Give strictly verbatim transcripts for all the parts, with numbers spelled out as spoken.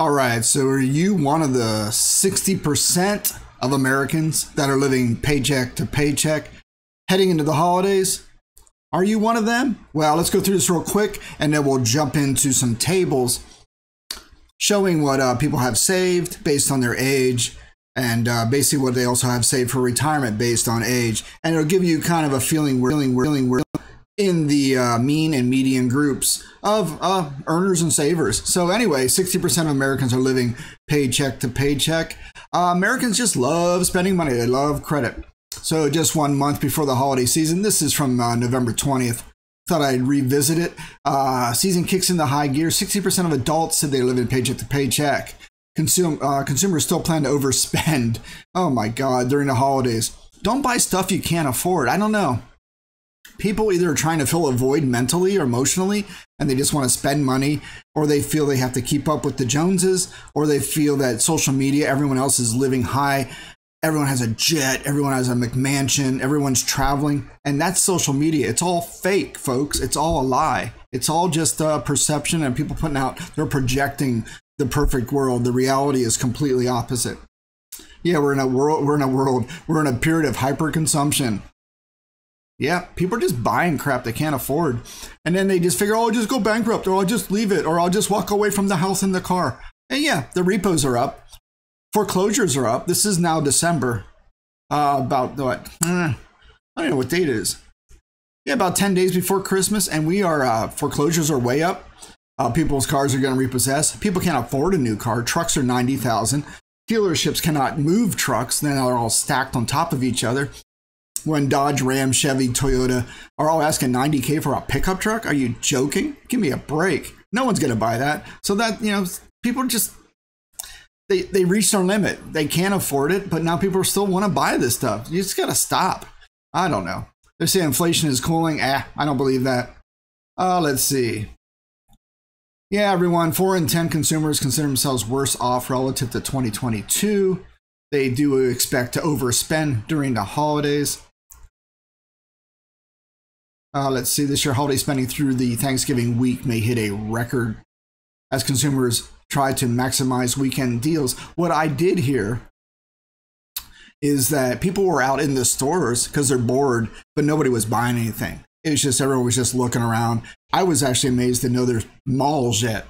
All right, so are you one of the sixty percent of Americans that are living paycheck to paycheck heading into the holidays? Are you one of them? Well, let's go through this real quick and then we'll jump into some tables showing what uh, people have saved based on their age and uh, basically what they also have saved for retirement based on age. And it'll give you kind of a feeling we're feeling, we're feeling, we're in the uh, mean and median groups of uh, earners and savers. So anyway, sixty percent of Americans are living paycheck to paycheck. Uh, Americans just love spending money. They love credit. So just one month before the holiday season, this is from uh, November twentieth. Thought I'd revisit it. Uh, season kicks into high gear. sixty percent of adults said they live in paycheck to paycheck. Consum uh, consumers still plan to overspend. Oh my God, during the holidays. Don't buy stuff you can't afford. I don't know. People either are trying to fill a void mentally or emotionally, and they just want to spend money, or they feel they have to keep up with the Joneses, or they feel that social media, everyone else is living high. Everyone has a jet. Everyone has a McMansion. Everyone's traveling. And that's social media. It's all fake, folks. It's all a lie. It's all just uh, perception and people putting out, they're projecting the perfect world. The reality is completely opposite. Yeah, we're in a world. We're in a world. We're in a period of hyperconsumption. Yeah, people are just buying crap they can't afford. And then they just figure, oh, I'll just go bankrupt, or I'll just leave it, or I'll just walk away from the house and the car. And yeah, the repos are up. Foreclosures are up. This is now December. Uh, about what? I don't know what date it is. Yeah, about ten days before Christmas. And we are, uh, foreclosures are way up. Uh, people's cars are going to repossess. People can't afford a new car. Trucks are ninety thousand. Dealerships cannot move trucks. Then they're all stacked on top of each other. When Dodge, Ram, Chevy, Toyota are all asking ninety K for a pickup truck? Are you joking? Give me a break. No one's going to buy that. So that, you know, people just, they, they reached their limit. They can't afford it, but now people still want to buy this stuff. You just got to stop. I don't know. They're saying inflation is cooling. Eh, I don't believe that. Uh, let's see. Yeah, everyone, four in ten consumers consider themselves worse off relative to twenty twenty-two. They do expect to overspend during the holidays. Uh, let's see, this year holiday spending through the Thanksgiving week may hit a record as consumers try to maximize weekend deals. What I did hear is that people were out in the stores because they're bored, but nobody was buying anything. It was just everyone was just looking around. I was actually amazed to know there's malls yet.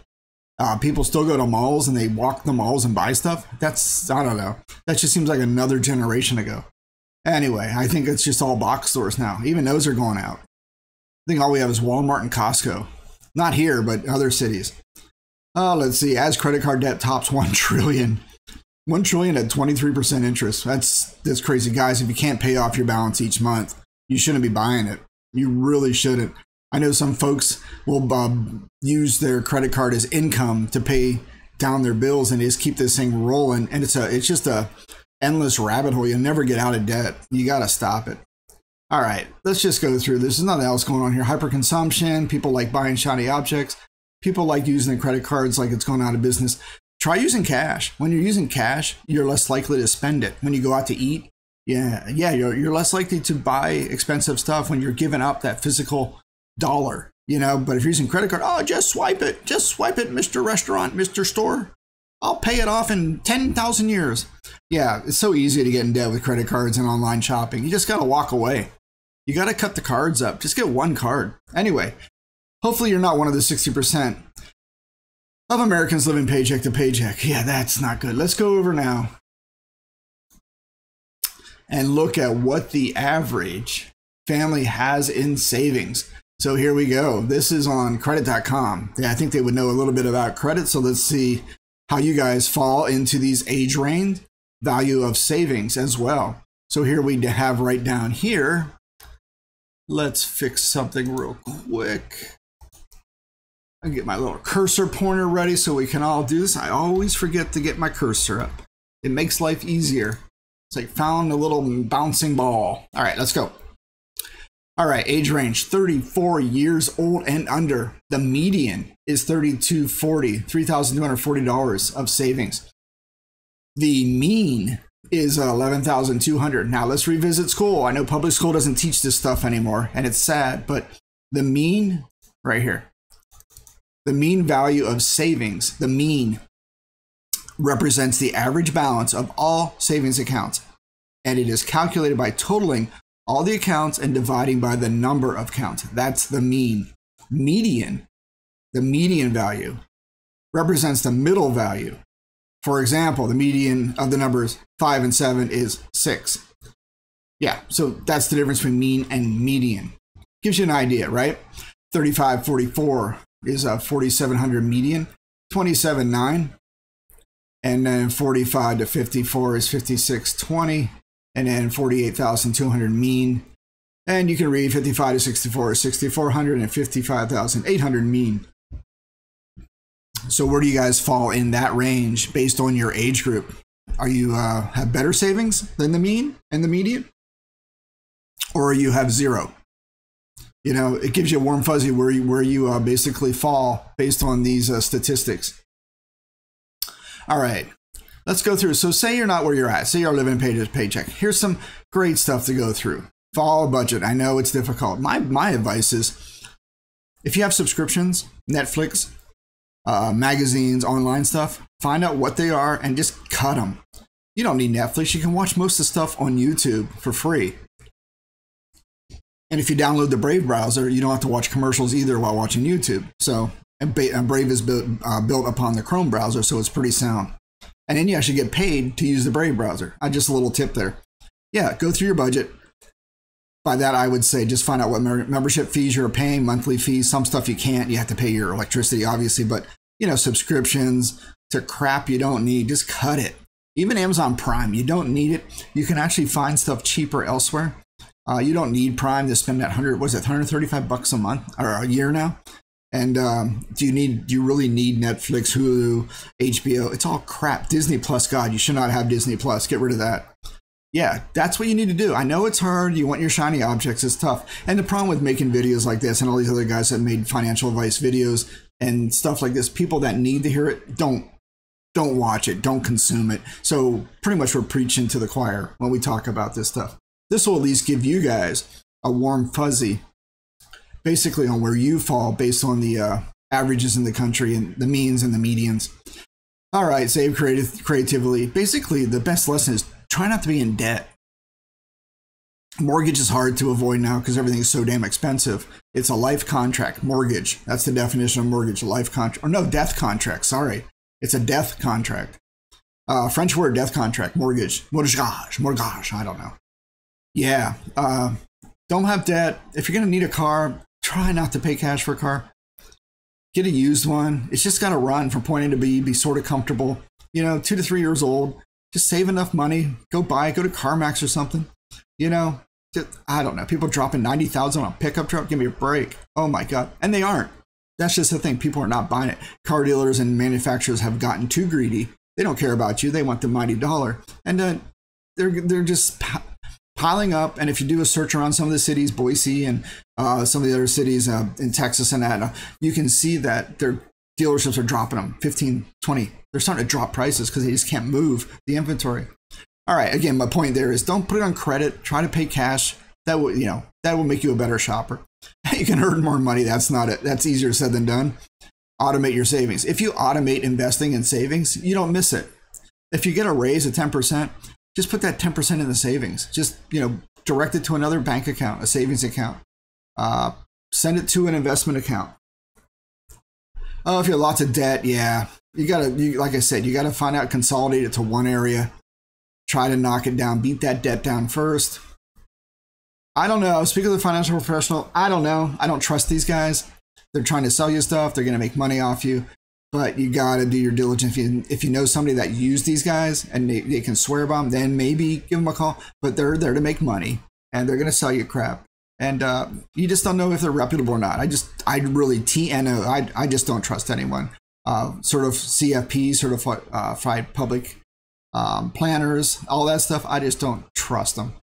Uh, people still go to malls and they walk the malls and buy stuff. That's, I don't know. That just seems like another generation ago. Anyway, I think it's just all box stores now. Even those are going out. I think all we have is Walmart and Costco. Not here, but other cities. Uh, let's see. As credit card debt tops one trillion dollars. one trillion dollars at twenty-three percent interest. That's, that's crazy. Guys, if you can't pay off your balance each month, you shouldn't be buying it. You really shouldn't. I know some folks will uh, use their credit card as income to pay down their bills and just keep this thing rolling. And it's, a, it's just a endless rabbit hole. You'll never get out of debt. You got to stop it. All right, let's just go through this. There's nothing else going on here. Hyperconsumption, people like buying shiny objects. People like using their credit cards like it's going out of business. Try using cash. When you're using cash, you're less likely to spend it. When you go out to eat, yeah, yeah, you're, you're less likely to buy expensive stuff when you're giving up that physical dollar, you know? But if you're using credit card, oh, just swipe it. Just swipe it, Mister Restaurant, Mister Store. I'll pay it off in ten thousand years. Yeah, it's so easy to get in debt with credit cards and online shopping. You just got to walk away. You got to cut the cards up. Just get one card. Anyway, hopefully you're not one of the sixty percent of Americans living paycheck to paycheck. Yeah, that's not good. Let's go over now and look at what the average family has in savings. So here we go. This is on credit dot com. Yeah, I think they would know a little bit about credit. So let's see how you guys fall into these age range value of savings as well. So here we have right down here. Let's fix something real quick. I'll get my little cursor pointer ready so we can all do this. I always forget to get my cursor up. It makes life easier. It's like found a little bouncing ball. All right, let's go. All right, age range, thirty-four years old and under. The median is thirty-two forty, three thousand two hundred forty dollars of savings. The mean is eleven thousand two hundred dollars. Now let's revisit school. I know public school doesn't teach this stuff anymore, and it's sad, but the mean right here, the mean value of savings, the mean represents the average balance of all savings accounts, and it is calculated by totaling all the accounts and dividing by the number of accounts. That's the mean. Median, the median value, represents the middle value. For example, the median of the numbers five and seven is six. Yeah, so that's the difference between mean and median. Gives you an idea, right? thirty-five forty-four is a forty-seven hundred median, twenty-seven nine, and then forty-five to fifty-four is fifty-six twenty, and then forty-eight thousand two hundred mean. And you can read fifty-five to sixty-four is sixty-four hundred and fifty-five thousand eight hundred mean. So where do you guys fall in that range based on your age group? Are you uh, have better savings than the mean and the median? Or you have zero? You know, it gives you a warm fuzzy where you, where you uh, basically fall based on these uh, statistics. All right, let's go through. So say you're not where you're at. Say you're living pay to paycheck. Here's some great stuff to go through. Follow a budget. I know it's difficult. My, my advice is if you have subscriptions, Netflix, Uh, magazines, online stuff, find out what they are and just cut them. You don't need Netflix. You can watch most of the stuff on YouTube for free. And if you download the Brave browser, you don't have to watch commercials either while watching YouTube. So, and Brave is built, uh, built upon the Chrome browser, so it's pretty sound. And then you actually get paid to use the Brave browser. I just a little tip there. Yeah, go through your budget. By that, I would say just find out what membership fees you're paying, monthly fees, some stuff you can't. You have to pay your electricity, obviously, but you know, subscriptions to crap you don't need, just cut it. Even Amazon Prime, you don't need it. You can actually find stuff cheaper elsewhere. Uh, you don't need Prime to spend that hundred, was it one hundred thirty-five bucks a month or a year now? And um, do you need? Do you really need Netflix, Hulu, H B O? It's all crap. Disney Plus, God, you should not have Disney Plus. Get rid of that. Yeah, that's what you need to do. I know it's hard. You want your shiny objects. It's tough. And the problem with making videos like this and all these other guys that made financial advice videos and stuff like this, people that need to hear it, don't don't watch it. Don't consume it. So pretty much we're preaching to the choir when we talk about this stuff. This will at least give you guys a warm fuzzy basically on where you fall based on the uh, averages in the country and the means and the medians. All right, save creative, creatively. Basically, the best lesson is try not to be in debt. Mortgage is hard to avoid now because everything's so damn expensive. It's a life contract, mortgage. That's the definition of mortgage, a life contract. Or no, death contract, sorry. It's a death contract. Uh, French word, death contract, mortgage. Mortgage, mortgage, I don't know. Yeah, uh, don't have debt. If you're gonna need a car, try not to pay cash for a car. Get a used one. It's just gotta run from point A to B, be sort of comfortable. You know, two to three years old. Just save enough money, go buy, go to CarMax or something. You know, just, I don't know. People dropping ninety thousand dollars on a pickup truck, give me a break. Oh my God. And they aren't. That's just the thing. People are not buying it. Car dealers and manufacturers have gotten too greedy. They don't care about you. They want the mighty dollar. And uh, they're, they're just piling up. And if you do a search around some of the cities, Boise and uh, some of the other cities uh, in Texas and that, uh, you can see that they're dealerships are dropping them, fifteen, twenty. They're starting to drop prices because they just can't move the inventory. All right, again, my point there is don't put it on credit. Try to pay cash. That will, you know, that will make you a better shopper. You can earn more money. That's not it. That's easier said than done. Automate your savings. If you automate investing and savings, you don't miss it. If you get a raise of ten percent, just put that ten percent in the savings. Just, you know, direct it to another bank account, a savings account. Uh, send it to an investment account. Oh, if you have lots of debt, yeah, you gotta, you, like I said, you gotta find out, consolidate it to one area, try to knock it down, beat that debt down first. I don't know, speak of the financial professional, I don't know, I don't trust these guys. They're trying to sell you stuff, they're gonna make money off you, but you gotta do your diligence. If you, if you know somebody that used these guys and they, they can swear by them, then maybe give them a call, but they're there to make money and they're gonna sell you crap. And uh, you just don't know if they're reputable or not. I just, I really, T N O, I, I just don't trust anyone. Uh, sort of C F P, sort of uh, fried public um, planners, all that stuff. I just don't trust them.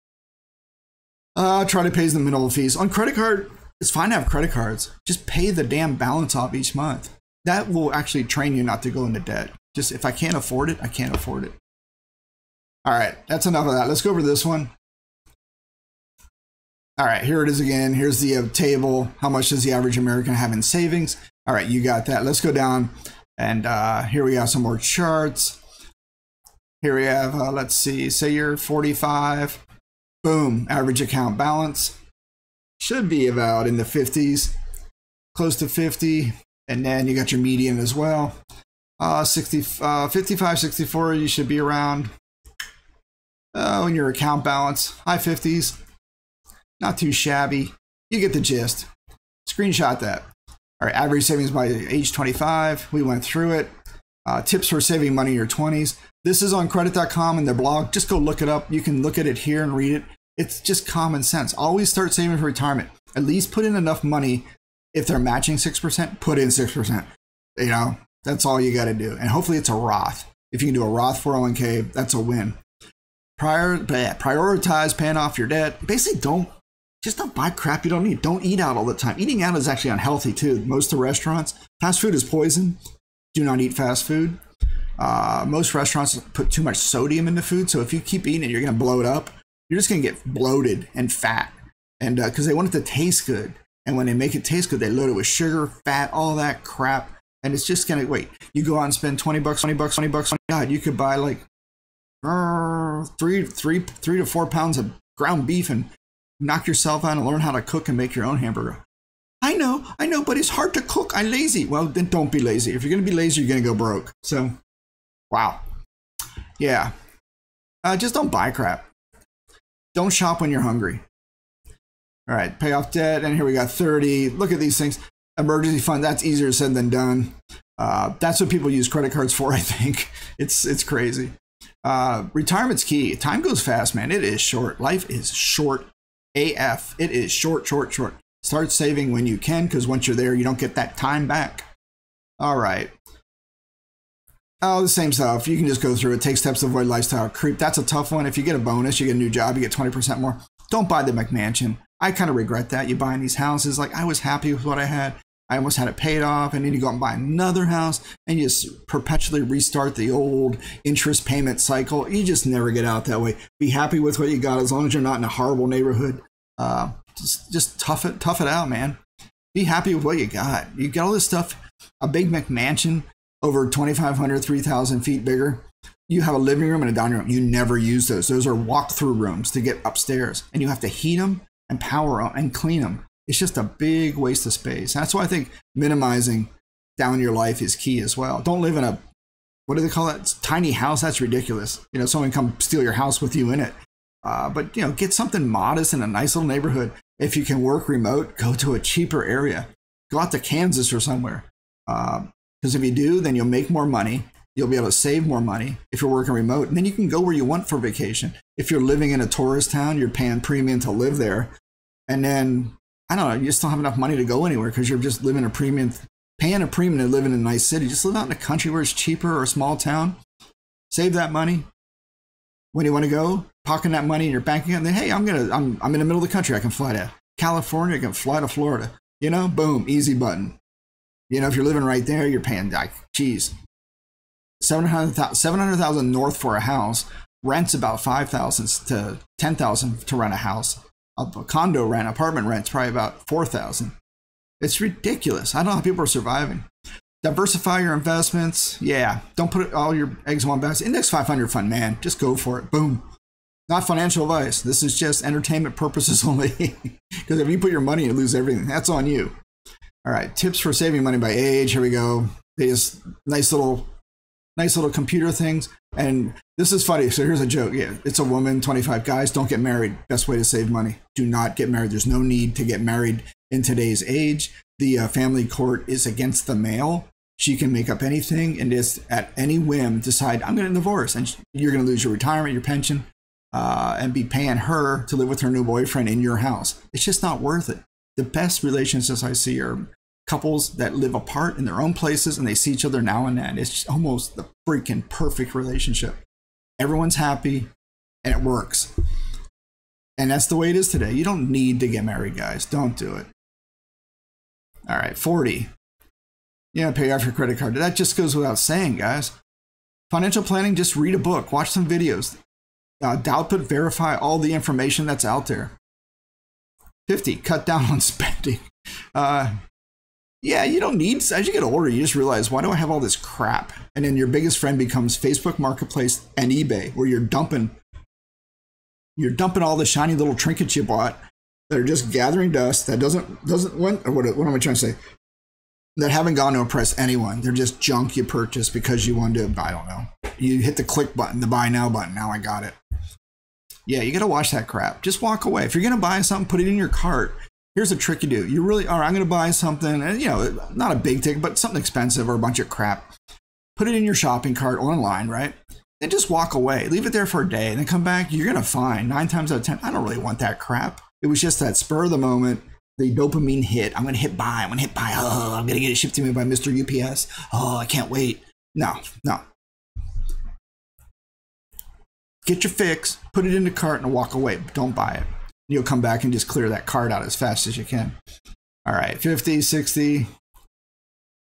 Uh, try to pay the minimal fees. On credit card, it's fine to have credit cards. Just pay the damn balance off each month. That will actually train you not to go into debt. Just if I can't afford it, I can't afford it. All right, that's enough of that. Let's go over this one. All right, here it is again. Here's the uh, table. How much does the average American have in savings? All right, you got that. Let's go down. And uh, here we have some more charts. Here we have, uh, let's see, say you're forty-five, boom, average account balance should be about in the fifties, close to fifty, and then you got your median as well. Uh, sixty, uh, fifty-five, sixty-four, you should be around uh, when your account balance, high fifties, not too shabby. You get the gist. Screenshot that. All right, average savings by age twenty-five, we went through it. Uh, tips for saving money in your twenties. This is on credit dot com in their blog. Just go look it up. You can look at it here and read it. It's just common sense. Always start saving for retirement. At least put in enough money. If they're matching six percent, put in six percent. You know, that's all you got to do. And hopefully it's a Roth. If you can do a Roth four oh one K, that's a win. Prior, prioritize paying off your debt. Basically, don't, just don't buy crap you don't need. Don't eat out all the time. Eating out is actually unhealthy too. Most of the restaurants, fast food is poison. Do not eat fast food. Uh, most restaurants put too much sodium into food. So if you keep eating it, you're going to blow it up. You're just going to get bloated and fat. And because uh, they want it to taste good. And when they make it taste good, they load it with sugar, fat, all that crap. And it's just going to, wait, you go out and spend twenty bucks, twenty bucks, twenty bucks. God, you could buy like uh, three, three, three to four pounds of ground beef and knock yourself out and learn how to cook and make your own hamburger. I know, I know, but it's hard to cook. I'm lazy. Well, then don't be lazy. If you're going to be lazy, you're going to go broke. So, wow. Yeah. Uh, just don't buy crap. Don't shop when you're hungry. All right. Pay off debt. And here we got thirty. Look at these things. Emergency fund. That's easier said than done. Uh, that's what people use credit cards for, I think. It's, it's crazy. Uh, retirement's key. Time goes fast, man. It is short. Life is short. A F. It is short, short, short. Start saving when you can, because once you're there, you don't get that time back. All right. Oh, the same stuff. You can just go through it. Take steps to avoid lifestyle creep. That's a tough one. If you get a bonus, you get a new job, you get twenty percent more. Don't buy the McMansion. I kind of regret that. You buying these houses. Like, I was happy with what I had. I almost had it paid off. And then you go out and buy another house, and you just perpetually restart the old interest payment cycle. You just never get out that way. Be happy with what you got as long as you're not in a horrible neighborhood. Uh, Just, just tough it, tough it out, man. Be happy with what you got. You got all this stuff, a big McMansion over twenty-five hundred, three thousand feet bigger. You have a living room and a dining room. You never use those. Those are walkthrough rooms to get upstairs, and you have to heat them and power them and clean them. It's just a big waste of space. That's why I think minimizing down your life is key as well. Don't live in a, what do they call it? Tiny house. That's ridiculous. You know, someone come steal your house with you in it. Uh, but, you know, get something modest in a nice little neighborhood. If you can work remote, go to a cheaper area. Go out to Kansas or somewhere. Because uh, if you do, then you'll make more money. You'll be able to save more money if you're working remote. And then you can go where you want for vacation. If you're living in a tourist town, you're paying premium to live there. And then, I don't know, you just don't have enough money to go anywhere because you're just living a premium, paying a premium to live in a nice city. Just live out in a country where it's cheaper or a small town. Save that money. When you want to go, pocketing that money in your bank account, then, hey, I'm gonna, I'm, I'm in the middle of the country. I can fly to California. I can fly to Florida. You know, boom, easy button. You know, if you're living right there, you're paying like, geez, seven hundred, seven hundred thousand north for a house. Rent's about five thousand to ten thousand to rent a house. A condo rent, apartment rent's probably about four thousand. It's ridiculous. I don't know how people are surviving. Diversify your investments. Yeah, don't put all your eggs in one basket. Index five hundred fund, man. Just go for it. Boom. Not financial advice. This is just entertainment purposes only. Because if you put your money, you lose everything. That's on you. All right. Tips for saving money by age. Here we go. They just nice little, nice little computer things. And this is funny. So here's a joke. Yeah, it's a woman, twenty-five guys. Don't get married. Best way to save money. Do not get married. There's no need to get married in today's age. The uh, family court is against the male. She can make up anything and just at any whim decide, I'm going to divorce, and you're going to lose your retirement, your pension, uh, and be paying her to live with her new boyfriend in your house. It's just not worth it. The best relationships I see are couples that live apart in their own places and they see each other now and then. It's almost the freaking perfect relationship. Everyone's happy and it works. And that's the way it is today. You don't need to get married, guys. Don't do it. All right, forty. Yeah, pay off your credit card. That just goes without saying, guys. Financial planning, just read a book, watch some videos. Uh, output, verify all the information that's out there. fifty, cut down on spending. Uh, Yeah, you don't need, as you get older, you just realize, why do I have all this crap? And then your biggest friend becomes Facebook Marketplace and eBay, where you're dumping, you're dumping all the shiny little trinkets you bought that are just gathering dust that doesn't, doesn't, what, what am I trying to say? That haven't gone to impress anyone. They're just junk you purchased because you wanted to, I don't know. You hit the click button, the buy now button, now I got it. Yeah, you gotta watch that crap. Just walk away. If you're gonna buy something, put it in your cart. Here's a trick you do. You really are, I'm gonna buy something, and you know, not a big ticket, but something expensive or a bunch of crap. Put it in your shopping cart online, right? And just walk away. Leave it there for a day and then come back. You're gonna find nine times out of ten, I don't really want that crap. It was just that spur of the moment, the dopamine hit. I'm gonna hit buy, I'm gonna hit buy. Oh, I'm gonna get it shipped to me by Mister U P S. Oh, I can't wait. No, no. Get your fix, put it in the cart and walk away. Don't buy it. You'll come back and just clear that cart out as fast as you can. All right, fifty, sixty.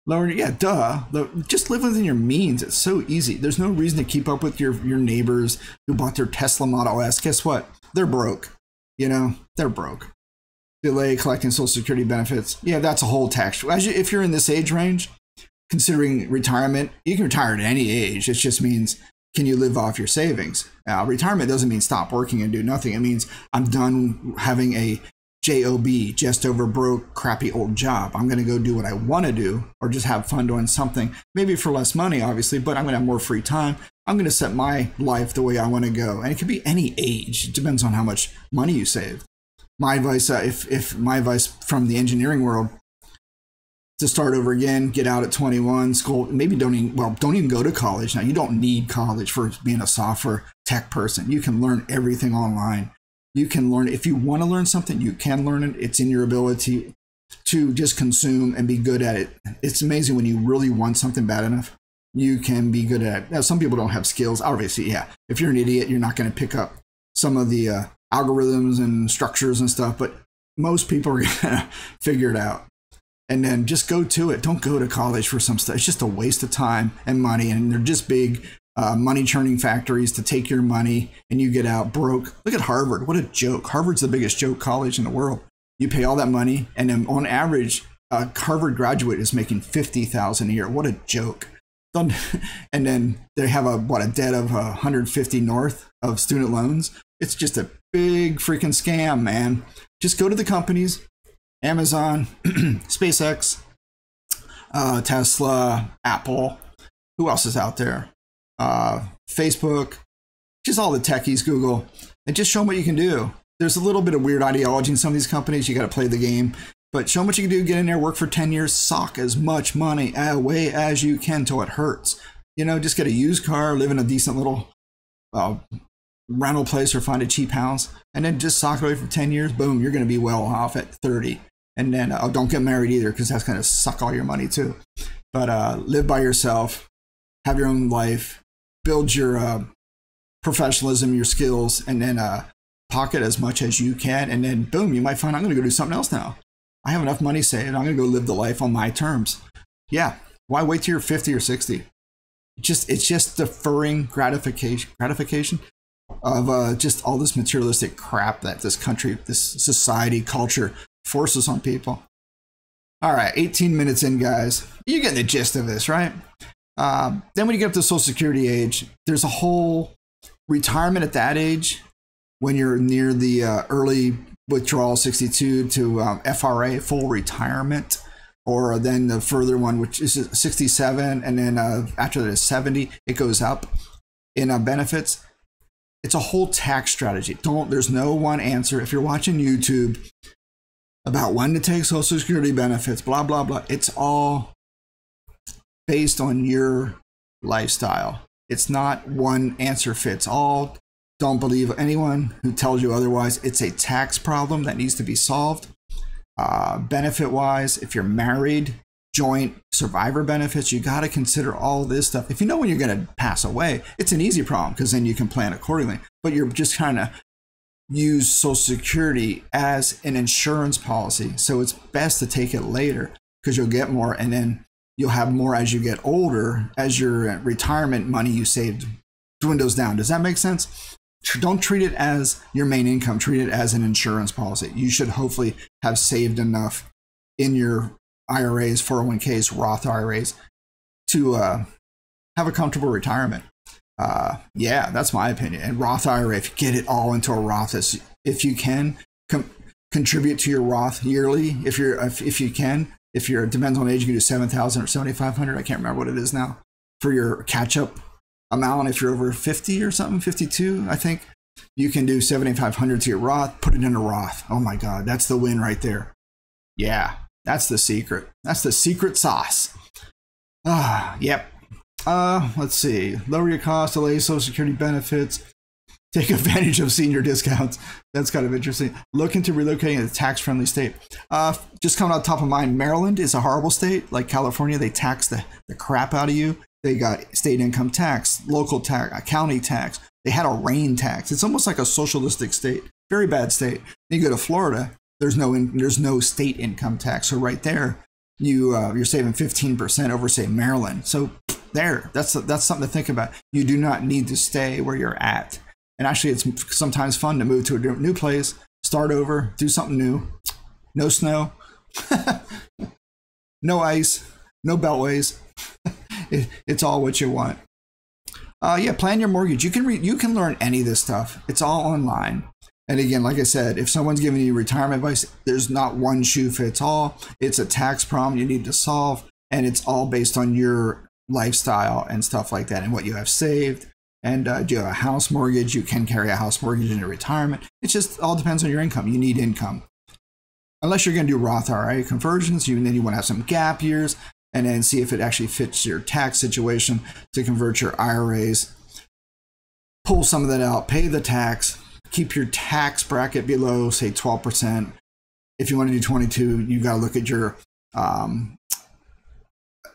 Lower, yeah, duh. Just live within your means. It's so easy. There's no reason to keep up with your, your neighbors who bought their Tesla Model S. Guess what? They're broke. You know, they're broke. Delay collecting Social Security benefits. Yeah, that's a whole tax. As you, if you're in this age range, considering retirement, you can retire at any age. It just means, can you live off your savings? Uh, retirement doesn't mean stop working and do nothing. It means I'm done having a J O B, just over broke, crappy old job. I'm going to go do what I want to do or just have fun doing something, maybe for less money, obviously, but I'm going to have more free time. I'm going to set my life the way I want to go. And it could be any age. It depends on how much money you save. My advice, uh, if, if my advice from the engineering world, to start over again, get out at twenty-one, school, maybe don't even, well, don't even go to college. Now, you don't need college for being a software tech person. You can learn everything online. You can learn, if you want to learn something, you can learn it. It's in your ability to just consume and be good at it. It's amazing when you really want something bad enough, you can be good at it. Now, some people don't have skills, obviously, yeah. If you're an idiot, you're not going to pick up some of the uh, algorithms and structures and stuff, but most people are going to figure it out. And then just go to it. Don't go to college for some stuff. It's just a waste of time and money. And they're just big uh, money churning factories to take your money and you get out broke. Look at Harvard. What a joke. Harvard's the biggest joke college in the world. You pay all that money. And then on average, a Harvard graduate is making fifty thousand dollars a year. What a joke. And then they have a, what, a debt of one hundred fifty north of student loans. It's just a big freaking scam, man. Just go to the companies. Amazon, SpaceX, uh, Tesla, Apple, who else is out there? Uh, Facebook, just all the techies, Google, and just show them what you can do. There's a little bit of weird ideology in some of these companies. You got to play the game, but show them what you can do. Get in there, work for ten years, sock as much money away as you can till it hurts. You know, just get a used car, live in a decent little uh, rental place or find a cheap house, and then just sock it away for ten years. Boom, you're going to be well off at thirty. And then uh, don't get married either, because that's going to suck all your money too. But uh, live by yourself, have your own life, build your uh, professionalism, your skills, and then uh, pocket as much as you can. And then boom, you might find, I'm going to go do something else now. I have enough money saved. I'm going to go live the life on my terms. Yeah. Why wait till you're fifty or sixty? Just, it's just deferring gratification. Gratification? Of uh, just all this materialistic crap that this country, this society, culture forces on people. All right, eighteen minutes in, guys. You're getting the gist of this, right? Um, then when you get up to Social Security age, there's a whole retirement at that age when you're near the uh, early withdrawal, sixty-two, to um, F R A, full retirement, or then the further one, which is sixty-seven, and then uh, after that is seventy, it goes up in uh, benefits. It's a whole tax strategy. Don't, there's no one answer. If you're watching YouTube about when to take Social Security benefits, blah, blah, blah, it's all based on your lifestyle. It's not one answer fits all. Don't believe anyone who tells you otherwise. It's a tax problem that needs to be solved. Uh, benefit-wise, if you're married, joint, survivor benefits, you got to consider all this stuff. If you know when you're going to pass away, it's an easy problem because then you can plan accordingly. But you're just trying to use Social Security as an insurance policy. So it's best to take it later because you'll get more and then you'll have more as you get older, as your retirement money you saved dwindles down. Does that make sense? Don't treat it as your main income. Treat it as an insurance policy. You should hopefully have saved enough in your I R As, four oh one Ks, Roth I R As to uh, have a comfortable retirement. Uh, yeah, that's my opinion. And Roth I R A, if you get it all into a Roth, if you can, com contribute to your Roth yearly. If you're, if, if you can, if you're, it depends on age, you can do seven thousand or seventy-five hundred. I can't remember what it is now for your catch-up amount. If you're over fifty or something, fifty-two, I think you can do seventy-five hundred to your Roth, put it in a Roth. Oh my God, that's the win right there. Yeah, that's the secret. That's the secret sauce. Ah, yep. Uh, let's see. Lower your costs, delay Social Security benefits, take advantage of senior discounts. That's kind of interesting. Look into relocating in a tax-friendly state. Uh, just coming on top of mind, Maryland is a horrible state. Like California, they tax the, the crap out of you. They got state income tax, local tax, county tax. They had a rain tax. It's almost like a socialistic state. Very bad state. You go to Florida, there's no, in, there's no state income tax. So right there, you, uh, you're saving fifteen percent over, say, Maryland. So there, that's that's something to think about. You do not need to stay where you're at, and actually it's sometimes fun to move to a new place, start over, do something new. No snow, no ice, no beltways. it, it's all what you want. Uh yeah, plan your mortgage. You can read, you can learn any of this stuff. It's all online. And again, like I said, if someone's giving you retirement advice, there's not one shoe fits all. It's a tax problem you need to solve, and it's all based on your lifestyle and stuff like that, and what you have saved. And uh, do you have a house mortgage? You can carry a house mortgage into retirement. It just all depends on your income. You need income, unless you're going to do Roth I R A conversions. You and then you want to have some gap years, and then see if it actually fits your tax situation to convert your I R As. Pull some of that out, pay the tax, keep your tax bracket below, say twelve percent. If you want to do twenty-two, you got to look at your um,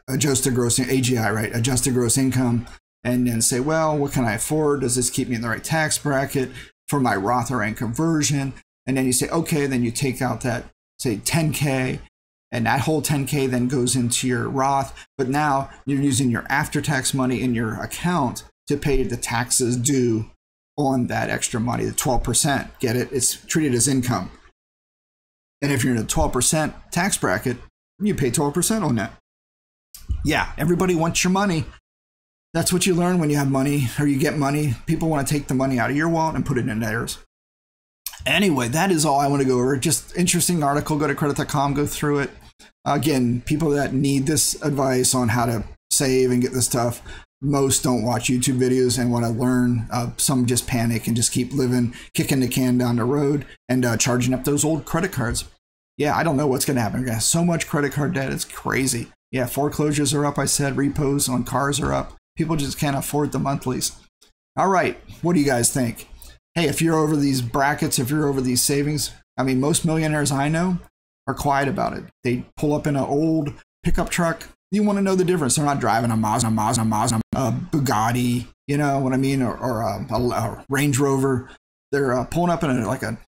adjusted gross, A G I, right? Adjusted gross income, and then say, well, what can I afford? Does this keep me in the right tax bracket for my Roth I R A conversion? And then you say, okay, then you take out that, say, ten K, and that whole ten K then goes into your Roth. But now you're using your after-tax money in your account to pay the taxes due on that extra money, the twelve percent. Get it? It's treated as income. And if you're in a twelve percent tax bracket, you pay twelve percent on that. Yeah, everybody wants your money. That's what you learn when you have money, or you get money. People want to take the money out of your wallet and put it in theirs. Anyway, that is all I want to go over. Just interesting article. Go to credit dot com, go through it. Again, people that need this advice on how to save and get this stuff, most don't watch YouTube videos and want to learn. Uh, some just panic and just keep living, kicking the can down the road and uh, charging up those old credit cards. Yeah, I don't know what's going to happen. I've got so much credit card debt. It's crazy. Yeah, foreclosures are up, I said. Repos on cars are up. People just can't afford the monthlies. All right, what do you guys think? Hey, if you're over these brackets, if you're over these savings, I mean, most millionaires I know are quiet about it. They pull up in an old pickup truck. You want to know the difference. They're not driving a Mazda, Mazda, Mazda, a Bugatti, you know what I mean, or, or a, a Range Rover. They're uh, pulling up in a, like a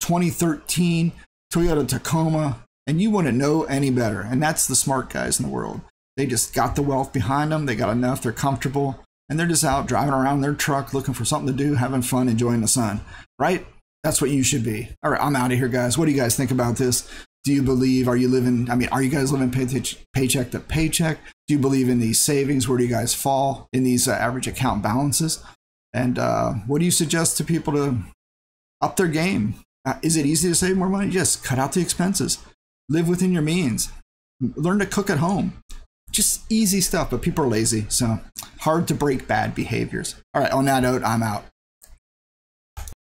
twenty thirteen Toyota Tacoma. And you wouldn't know any better. And that's the smart guys in the world. They just got the wealth behind them. They got enough. They're comfortable. And they're just out driving around their truck, looking for something to do, having fun, enjoying the sun. Right? That's what you should be. All right, I'm out of here, guys. What do you guys think about this? Do you believe, are you living, I mean, are you guys living pay to, paycheck to paycheck? Do you believe in these savings? Where do you guys fall in these uh, average account balances? And uh, what do you suggest to people to up their game? Uh, is it easy to save more money? Yes, cut out the expenses. Live within your means. Learn to cook at home. Just easy stuff, but people are lazy, so hard to break bad behaviors. All right, on that note, I'm out.